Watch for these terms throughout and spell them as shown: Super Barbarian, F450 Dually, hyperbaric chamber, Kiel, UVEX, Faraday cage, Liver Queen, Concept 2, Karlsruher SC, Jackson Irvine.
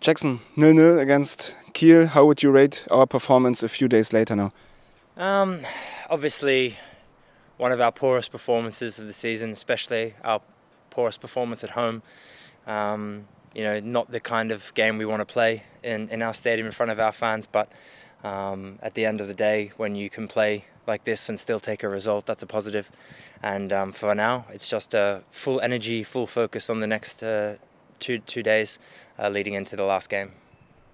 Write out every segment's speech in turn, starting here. Jackson, 0-0 against Kiel. How would you rate our performance a few days later now? Obviously, one of our poorest performances of the season, especially our poorest performance at home. You know, not the kind of game we want to play in our stadium in front of our fans, but at the end of the day, when you can play like this and still take a result, that's a positive. And for now, it's just full energy, full focus on the next two days leading into the last game.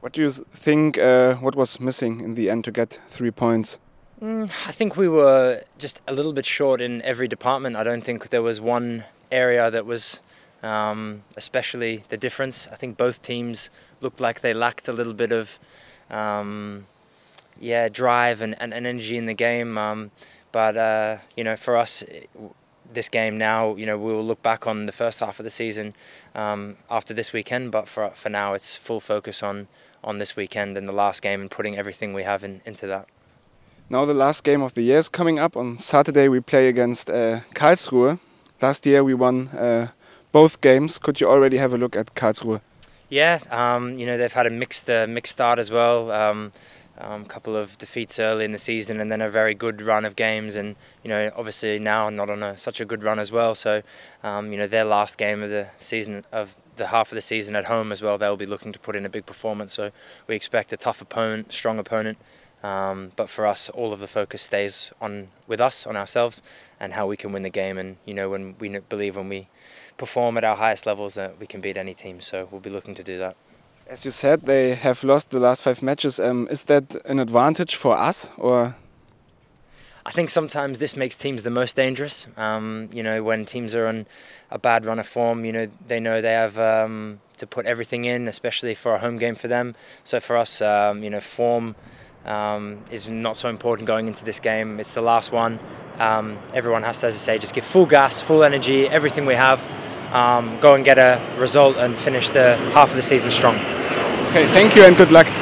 What do you think, what was missing in the end to get 3 points? I think we were just a little bit short in every department. I don't think there was one area that was especially the difference. I think both teams looked like they lacked a little bit of yeah, drive and energy in the game. But you know, for us, this game now, you know, we will look back on the first half of the season after this weekend. But for now, it's full focus on this weekend and the last game and putting everything we have into that. Now the last game of the year is coming up. On Saturday we play against Karlsruhe. Last year we won both games. Could you already have a look at Karlsruhe? Yeah, you know, they've had a mixed start as well. Couple of defeats early in the season and then a very good run of games, and you know, obviously now not on such a good run as well. So you know, their last game of the season, of the half of the season at home as well, they'll be looking to put in a big performance. So we expect a tough opponent, strong opponent. But for us, all of the focus stays on ourselves and how we can win the game. And you know, when we believe when we perform at our highest levels that we can beat any team, so we'll be looking to do that. As you said, they have lost the last 5 matches. Is that an advantage for us, or? I think sometimes this makes teams the most dangerous. You know, when teams are on a bad run of form, you know they have to put everything in, especially for a home game for them. So for us, you know, form is not so important going into this game. It's the last one. Everyone has to, as I say, just give full gas, full energy, everything we have. Go and get a result and finish the half of the season strong. Okay, thank you and good luck.